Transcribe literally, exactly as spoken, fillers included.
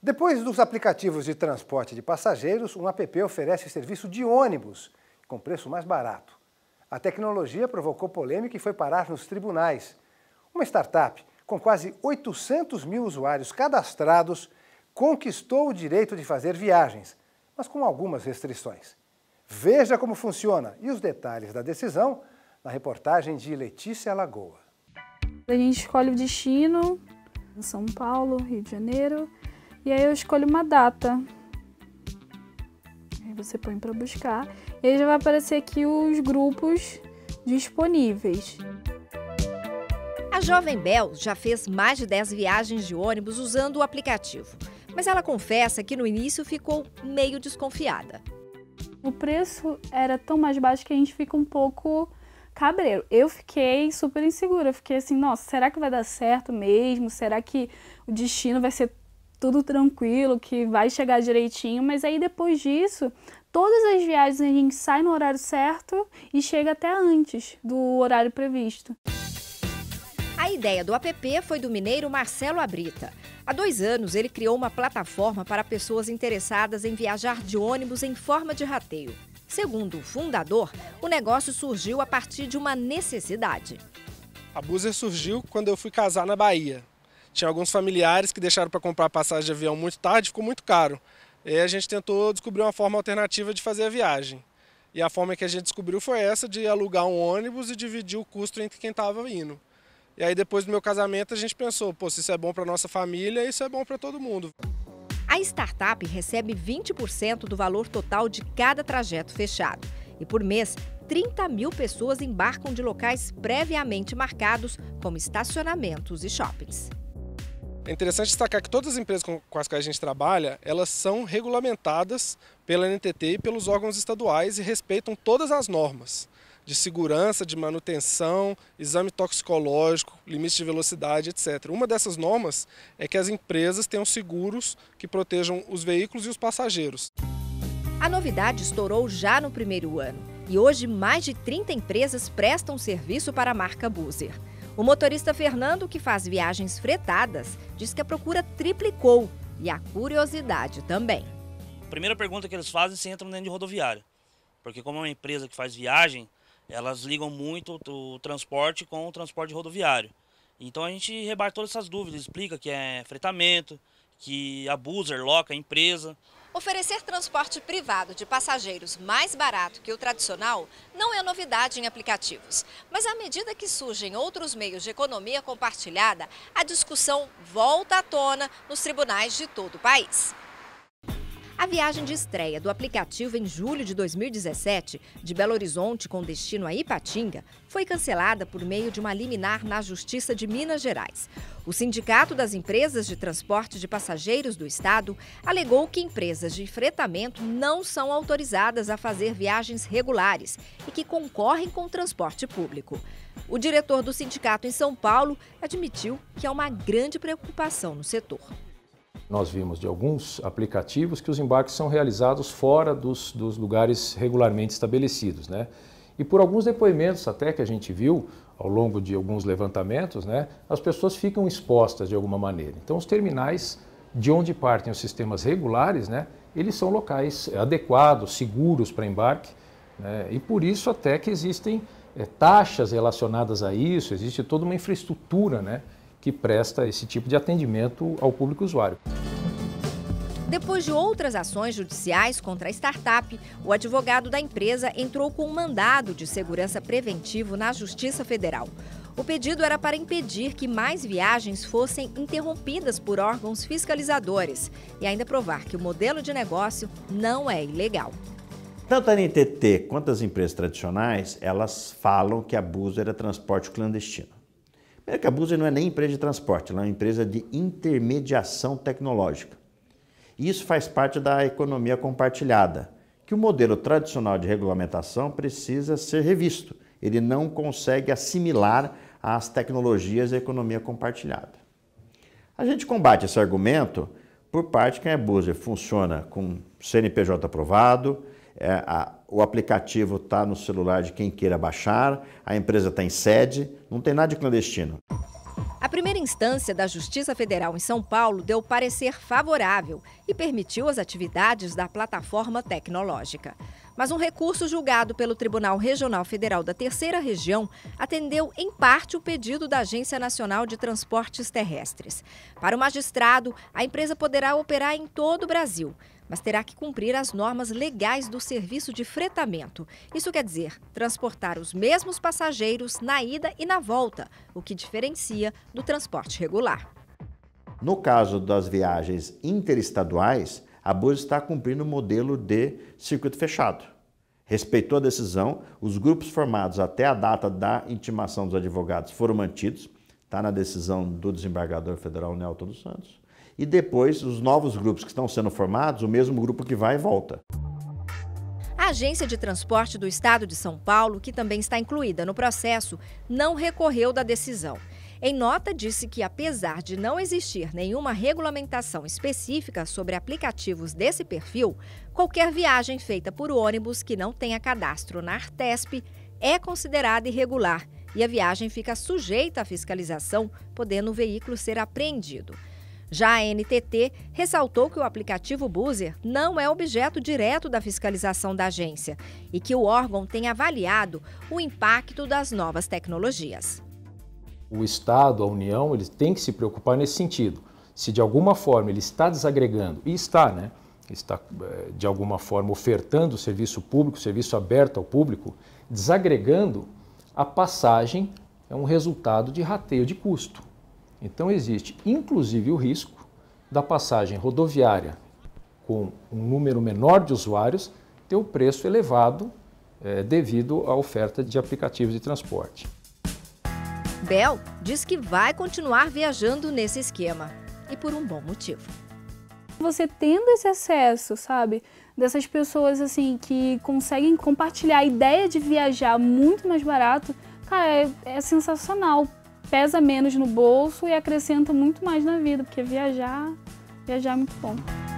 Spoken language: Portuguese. Depois dos aplicativos de transporte de passageiros, um app oferece serviço de ônibus, com preço mais barato. A tecnologia provocou polêmica e foi parar nos tribunais. Uma startup com quase oitocentos mil usuários cadastrados conquistou o direito de fazer viagens, mas com algumas restrições. Veja como funciona e os detalhes da decisão na reportagem de Letícia Lagoa. A gente escolhe o destino, São Paulo, Rio de Janeiro. E aí eu escolho uma data, aí você põe para buscar, e aí já vai aparecer aqui os grupos disponíveis. A jovem Bel já fez mais de dez viagens de ônibus usando o aplicativo, mas ela confessa que no início ficou meio desconfiada. O preço era tão mais baixo que a gente fica um pouco cabreiro. Eu fiquei super insegura, eu fiquei assim, nossa, será que vai dar certo mesmo? Será que o destino vai ser tudo tranquilo, que vai chegar direitinho, mas aí depois disso, todas as viagens a gente sai no horário certo e chega até antes do horário previsto. A ideia do app foi do mineiro Marcelo Abrita. Há dois anos, ele criou uma plataforma para pessoas interessadas em viajar de ônibus em forma de rateio. Segundo o fundador, o negócio surgiu a partir de uma necessidade. A Buser surgiu quando eu fui casar na Bahia. Tinha alguns familiares que deixaram para comprar passagem de avião muito tarde, ficou muito caro. E a gente tentou descobrir uma forma alternativa de fazer a viagem. E a forma que a gente descobriu foi essa de alugar um ônibus e dividir o custo entre quem estava indo. E aí depois do meu casamento a gente pensou, pô, se isso é bom para nossa família, isso é bom para todo mundo. A startup recebe vinte por cento do valor total de cada trajeto fechado. E por mês, trinta mil pessoas embarcam de locais previamente marcados, como estacionamentos e shoppings. É interessante destacar que todas as empresas com as quais a gente trabalha, elas são regulamentadas pela N T T e pelos órgãos estaduais e respeitam todas as normas de segurança, de manutenção, exame toxicológico, limite de velocidade, etcétera. Uma dessas normas é que as empresas tenham seguros que protejam os veículos e os passageiros. A novidade estourou já no primeiro ano e hoje mais de trinta empresas prestam serviço para a marca Buser. O motorista Fernando, que faz viagens fretadas, diz que a procura triplicou e a curiosidade também. A primeira pergunta que eles fazem é se entram dentro de rodoviária, porque como é uma empresa que faz viagem, elas ligam muito o transporte com o transporte rodoviário. Então a gente rebate todas essas dúvidas, explica que é fretamento, que a Buser loca a empresa. Oferecer transporte privado de passageiros mais barato que o tradicional não é novidade em aplicativos. Mas à medida que surgem outros meios de economia compartilhada, a discussão volta à tona nos tribunais de todo o país. A viagem de estreia do aplicativo em julho de dois mil e dezessete, de Belo Horizonte com destino a Ipatinga, foi cancelada por meio de uma liminar na Justiça de Minas Gerais. O Sindicato das Empresas de Transporte de Passageiros do Estado alegou que empresas de fretamento não são autorizadas a fazer viagens regulares e que concorrem com o transporte público. O diretor do sindicato em São Paulo admitiu que há uma grande preocupação no setor. Nós vimos de alguns aplicativos que os embarques são realizados fora dos, dos lugares regularmente estabelecidos, né? E por alguns depoimentos até que a gente viu ao longo de alguns levantamentos, né, as pessoas ficam expostas de alguma maneira. Então os terminais de onde partem os sistemas regulares, né, eles são locais adequados, seguros para embarque, né? E por isso até que existem é, taxas relacionadas a isso, existe toda uma infraestrutura, né, que presta esse tipo de atendimento ao público usuário. Depois de outras ações judiciais contra a startup, o advogado da empresa entrou com um mandado de segurança preventivo na Justiça Federal. O pedido era para impedir que mais viagens fossem interrompidas por órgãos fiscalizadores e ainda provar que o modelo de negócio não é ilegal. Tanto a N T T quanto as empresas tradicionais, elas falam que a Buser era transporte clandestino. Primeiro que a Buser não é nem empresa de transporte, ela é uma empresa de intermediação tecnológica. E isso faz parte da economia compartilhada, que o modelo tradicional de regulamentação precisa ser revisto. Ele não consegue assimilar as tecnologias da economia compartilhada. A gente combate esse argumento por parte que a Buser funciona com C N P J aprovado, é, a, o aplicativo está no celular de quem queira baixar, a empresa está em sede, não tem nada de clandestino. A primeira instância da Justiça Federal em São Paulo deu parecer favorável e permitiu as atividades da plataforma tecnológica. Mas um recurso julgado pelo Tribunal Regional Federal da Terceira Região atendeu em parte o pedido da Agência Nacional de Transportes Terrestres. Para o magistrado, a empresa poderá operar em todo o Brasil, mas terá que cumprir as normas legais do serviço de fretamento. Isso quer dizer transportar os mesmos passageiros na ida e na volta, o que diferencia do transporte regular. No caso das viagens interestaduais, a Buser está cumprindo o modelo de circuito fechado. Respeitou a decisão, os grupos formados até a data da intimação dos advogados foram mantidos, está na decisão do desembargador federal Nelson dos Santos. E depois, os novos grupos que estão sendo formados, o mesmo grupo que vai e volta. A Agência de Transporte do Estado de São Paulo, que também está incluída no processo, não recorreu da decisão. Em nota, disse que, apesar de não existir nenhuma regulamentação específica sobre aplicativos desse perfil, qualquer viagem feita por ônibus que não tenha cadastro na Artesp é considerada irregular e a viagem fica sujeita à fiscalização, podendo o veículo ser apreendido. Já a N T T ressaltou que o aplicativo Buser não é objeto direto da fiscalização da agência e que o órgão tem avaliado o impacto das novas tecnologias. O Estado, a União, eles têm que se preocupar nesse sentido. Se de alguma forma ele está desagregando, e está, né? Está de alguma forma ofertando o serviço público, serviço aberto ao público, desagregando, a passagem é um resultado de rateio de custo. Então existe, inclusive, o risco da passagem rodoviária com um número menor de usuários ter o preço elevado é, devido à oferta de aplicativos de transporte. Bel diz que vai continuar viajando nesse esquema, e por um bom motivo. Você tendo esse acesso, sabe, dessas pessoas assim que conseguem compartilhar a ideia de viajar muito mais barato, cara, é, é sensacional. Pesa menos no bolso e acrescenta muito mais na vida, porque viajar, viajar é muito bom.